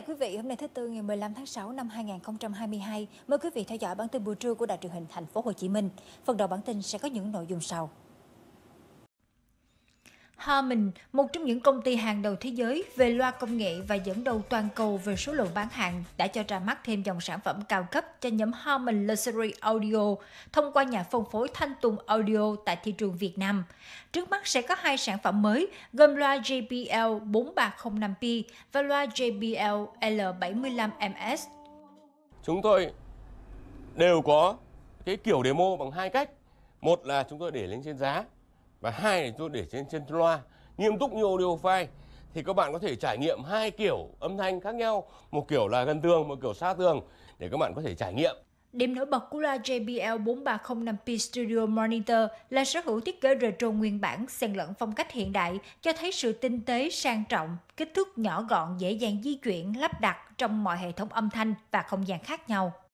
chào quý vị, hôm nay thứ Tư ngày 15 tháng 6 năm 2022. Mời quý vị theo dõi bản tin buổi trưa của Đài Truyền hình Thành phố Hồ Chí Minh. Phần đầu bản tin sẽ có những nội dung sau. Harman, một trong những công ty hàng đầu thế giới về loa công nghệ và dẫn đầu toàn cầu về số lượng bán hàng, đã cho ra mắt thêm dòng sản phẩm cao cấp cho nhóm Harman Luxury Audio thông qua nhà phân phối Thanh Tùng Audio tại thị trường Việt Nam. Trước mắt sẽ có hai sản phẩm mới gồm loa JBL 4305P và loa JBL L75MS. Chúng tôi đều có cái kiểu demo bằng hai cách. Một là chúng tôi để lên trên giá. Và hai là tôi để trên loa. Nghiêm túc như audio file thì các bạn có thể trải nghiệm hai kiểu âm thanh khác nhau, một kiểu là gần tường, một kiểu xa tường, để các bạn có thể trải nghiệm. Điểm nổi bật của loa JBL 4305P Studio Monitor là sở hữu thiết kế retro nguyên bản xen lẫn phong cách hiện đại, cho thấy sự tinh tế, sang trọng, kích thước nhỏ gọn, dễ dàng di chuyển, lắp đặt trong mọi hệ thống âm thanh và không gian khác nhau.